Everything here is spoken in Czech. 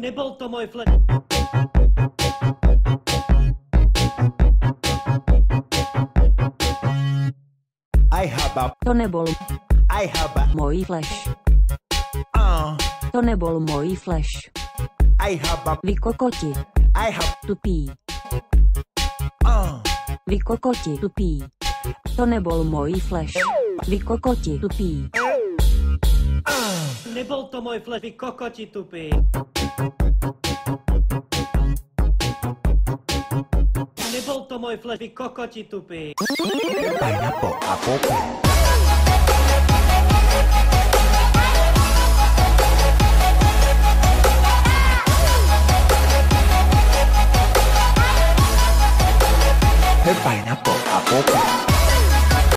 Nebyl to můj flash. To nebol. Můj flash. To nebol můj flash. Vy kokoti. Tupí. Vy kokoti tupí. To nebol můj flash. Vy kokoti tupí. Nebyl to můj flash. Vy kokoti tupí. Nebyl to můj flash. Vy kokoti tupí. Pineapple Apple Pen. Pen Pineapple Apple Pen.